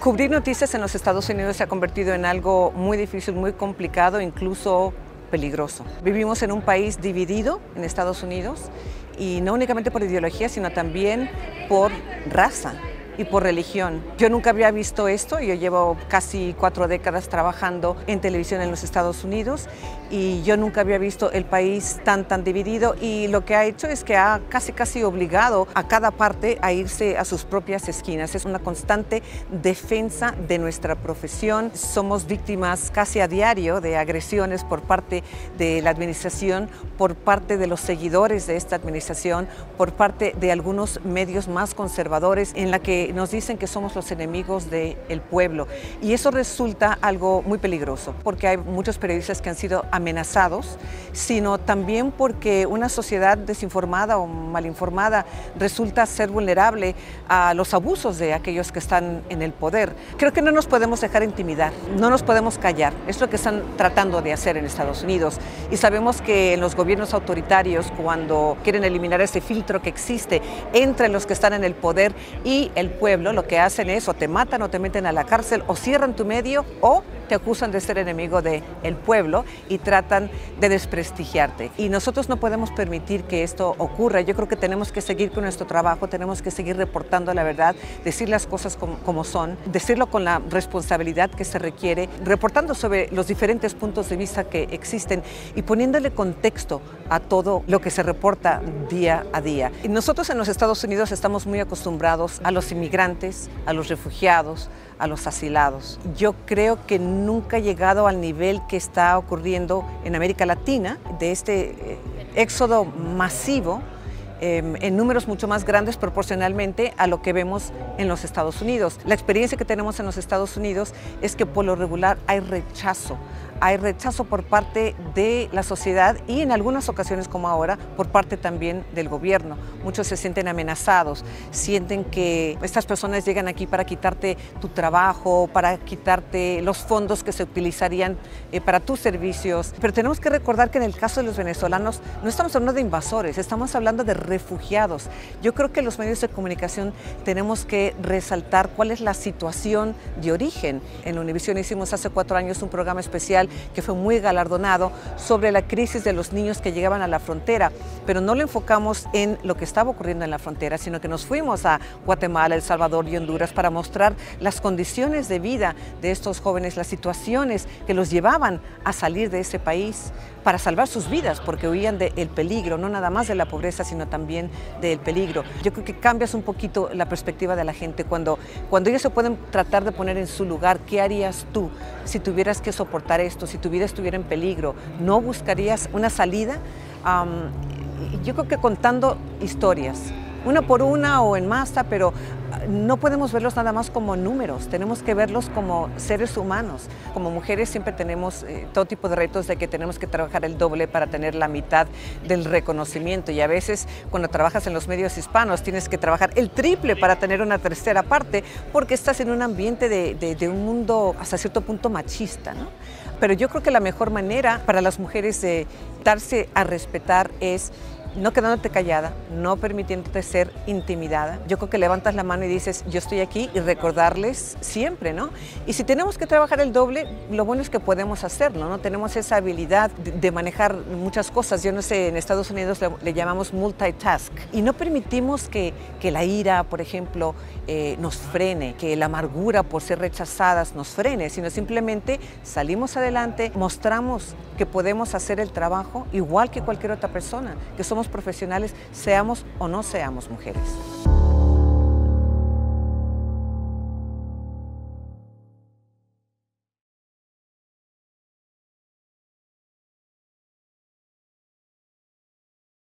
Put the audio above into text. Cubrir noticias en los Estados Unidos se ha convertido en algo muy difícil, muy complicado, incluso peligroso. Vivimos en un país dividido en Estados Unidos y no únicamente por ideología, sino también por raza y por religión. Yo nunca había visto esto, yo llevo casi 4 décadas trabajando en televisión en los Estados Unidos y yo nunca había visto el país tan dividido, y lo que ha hecho es que ha casi obligado a cada parte a irse a sus propias esquinas. Es una constante defensa de nuestra profesión. Somos víctimas casi a diario de agresiones por parte de la administración, por parte de los seguidores de esta administración, por parte de algunos medios más conservadores en la que nos dicen que somos los enemigos del pueblo, y eso resulta algo muy peligroso porque hay muchos periodistas que han sido amenazados, sino también porque una sociedad desinformada o malinformada resulta ser vulnerable a los abusos de aquellos que están en el poder. Creo que no nos podemos dejar intimidar, no nos podemos callar, es lo que están tratando de hacer en Estados Unidos, y sabemos que en los gobiernos autoritarios, cuando quieren eliminar ese filtro que existe entre los que están en el poder y el pueblo, lo que hacen es o te matan o te meten a la cárcel o cierran tu medio o te acusan de ser enemigo del pueblo y tratan de desprestigiarte. Y nosotros no podemos permitir que esto ocurra. Yo creo que tenemos que seguir con nuestro trabajo, tenemos que seguir reportando la verdad, decir las cosas como son, decirlo con la responsabilidad que se requiere, reportando sobre los diferentes puntos de vista que existen y poniéndole contexto a todo lo que se reporta día a día. Y nosotros en los Estados Unidos estamos muy acostumbrados a los inmigrantes, a los refugiados, a los asilados. Yo creo que nunca ha llegado al nivel que está ocurriendo en América Latina, de este éxodo masivo en números mucho más grandes proporcionalmente a lo que vemos en los Estados Unidos. La experiencia que tenemos en los Estados Unidos es que por lo regular hay rechazo por parte de la sociedad y en algunas ocasiones, como ahora, por parte también del gobierno. Muchos se sienten amenazados, sienten que estas personas llegan aquí para quitarte tu trabajo, para quitarte los fondos que se utilizarían para tus servicios. Pero tenemos que recordar que en el caso de los venezolanos no estamos hablando de invasores, estamos hablando de refugiados. Yo creo que los medios de comunicación tenemos que resaltar cuál es la situación de origen. En Univisión hicimos hace 4 años un programa especial que fue muy galardonado sobre la crisis de los niños que llegaban a la frontera, pero no lo enfocamos en lo que estaba ocurriendo en la frontera, sino que nos fuimos a Guatemala, El Salvador y Honduras para mostrar las condiciones de vida de estos jóvenes, las situaciones que los llevaban a salir de ese país para salvar sus vidas, porque huían del peligro, no nada más de la pobreza, sino también del peligro. Yo creo que cambias un poquito la perspectiva de la gente cuando ellos se pueden tratar de poner en su lugar. ¿Qué harías tú si tuvieras que soportar esto? Si tu vida estuviera en peligro, ¿no buscarías una salida? Yo creo que contando historias, una por una o en masa, pero no podemos verlos nada más como números, tenemos que verlos como seres humanos. Como mujeres siempre tenemos todo tipo de retos de que tenemos que trabajar el doble para tener la mitad del reconocimiento, y a veces cuando trabajas en los medios hispanos tienes que trabajar el triple para tener una tercera parte porque estás en un ambiente de un mundo hasta cierto punto machista, ¿no? Pero yo creo que la mejor manera para las mujeres de darse a respetar es no quedándote callada, no permitiéndote ser intimidada. Yo creo que levantas la mano y dices, yo estoy aquí, y recordarles siempre, ¿no? Y si tenemos que trabajar el doble, lo bueno es que podemos hacerlo, ¿no? Tenemos esa habilidad de manejar muchas cosas. Yo no sé, en Estados Unidos le llamamos multitask. Y no permitimos que la ira, por ejemplo, nos frene, que la amargura por ser rechazadas nos frene, sino simplemente salimos adelante, mostramos que podemos hacer el trabajo igual que cualquier otra persona, que somos profesionales, seamos o no seamos mujeres.